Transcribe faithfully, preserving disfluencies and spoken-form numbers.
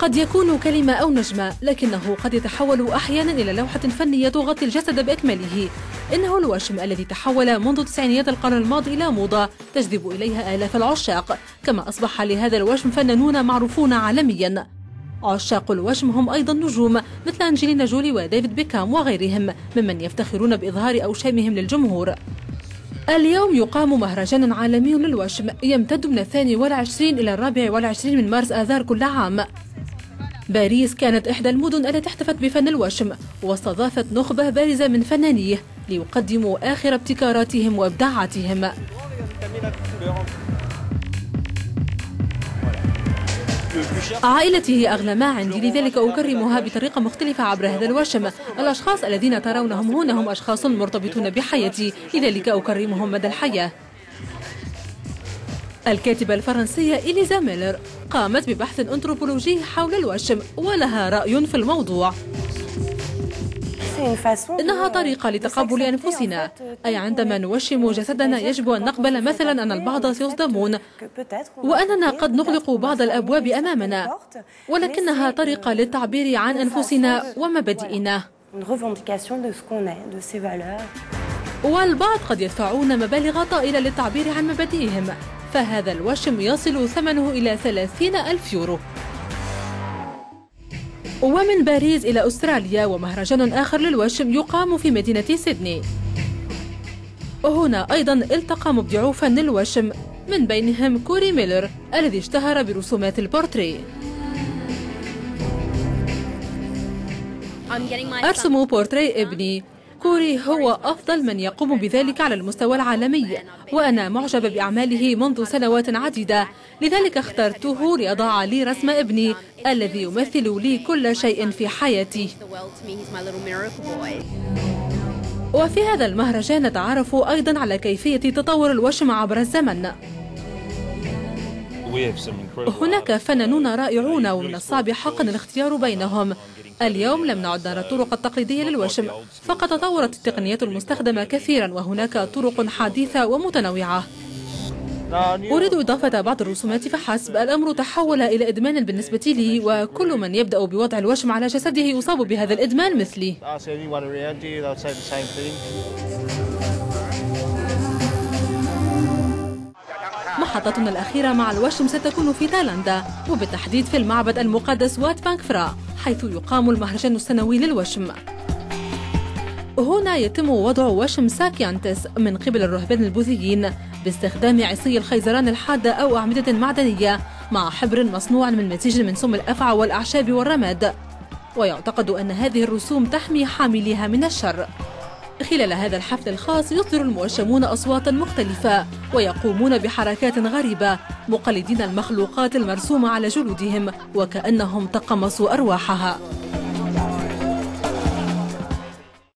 قد يكون كلمة أو نجمة، لكنه قد يتحول أحيانا إلى لوحة فنية تغطي الجسد بأكمله. إنه الواشم الذي تحول منذ تسعينيات القرن الماضي إلى موضة تجذب إليها آلاف العشاق، كما أصبح لهذا الواشم فنانون معروفون عالميا. عشاق الوشم هم أيضا نجوم مثل أنجلينا جولي وديفيد بيكام وغيرهم ممن يفتخرون بإظهار أوشامهم للجمهور. اليوم يقام مهرجان عالمي للوشم يمتد من الثاني والعشرين إلى الرابع والعشرين من مارس آذار كل عام. باريس كانت إحدى المدن التي احتفت بفن الوشم، واستضافت نخبة بارزة من فنانيه ليقدموا آخر ابتكاراتهم وإبداعاتهم. عائلتي هي أغلى ما عندي، لذلك أكرمها بطريقة مختلفة عبر هذا الوشم. الأشخاص الذين ترونهم هنا هم أشخاص مرتبطون بحياتي، لذلك أكرمهم مدى الحياة. الكاتبة الفرنسية إليزا ميلر قامت ببحث أنثروبولوجي حول الوشم ولها رأي في الموضوع. إنها طريقة لتقبل أنفسنا، أي عندما نوشم جسدنا يجب أن نقبل مثلا أن البعض سيصدمون وأننا قد نغلق بعض الأبواب أمامنا، ولكنها طريقة للتعبير عن أنفسنا ومبادئنا. والبعض قد يدفعون مبالغ طائلة للتعبير عن مبادئهم، فهذا الوشم يصل ثمنه إلى ثلاثين ألف يورو. ومن باريس إلى أستراليا، ومهرجان آخر للوشم يقام في مدينة سيدني. وهنا أيضا التقى مبدعو فن الوشم، من بينهم كوري ميلر الذي اشتهر برسومات البورتري. أرسم بورتري ابني، كوري هو أفضل من يقوم بذلك على المستوى العالمي، وأنا معجب بأعماله منذ سنوات عديدة، لذلك اخترته لأضع لي رسم ابني الذي يمثل لي كل شيء في حياتي. وفي هذا المهرجان نتعرف أيضا على كيفية تطور الوشم عبر الزمن. هناك فنانون رائعون ومن الصعب حقا الاختيار بينهم. اليوم لم نعد نرى الطرق التقليدية للوشم، فقد تطورت التقنيات المستخدمة كثيرا وهناك طرق حديثة ومتنوعة. أريد إضافة بعض الرسومات فحسب، الأمر تحول إلى إدمان بالنسبة لي، وكل من يبدأ بوضع الوشم على جسده يصاب بهذا الإدمان مثلي. محطتنا الأخيرة مع الوشم ستكون في تايلاندا، وبالتحديد في المعبد المقدس وات بانغ برا، حيث يقام المهرجان السنوي للوشم. هنا يتم وضع وشم ساك يانتس من قبل الرهبان البوذيين باستخدام عصي الخيزران الحادة أو أعمدة معدنية مع حبر مصنوع من مزيج من سم الأفعى والأعشاب والرماد، ويعتقد أن هذه الرسوم تحمي حامليها من الشر. خلال هذا الحفل الخاص يصدر الموشمون أصواتا مختلفة ويقومون بحركات غريبة مقلدين المخلوقات المرسومة على جلودهم وكأنهم تقمصوا أرواحها.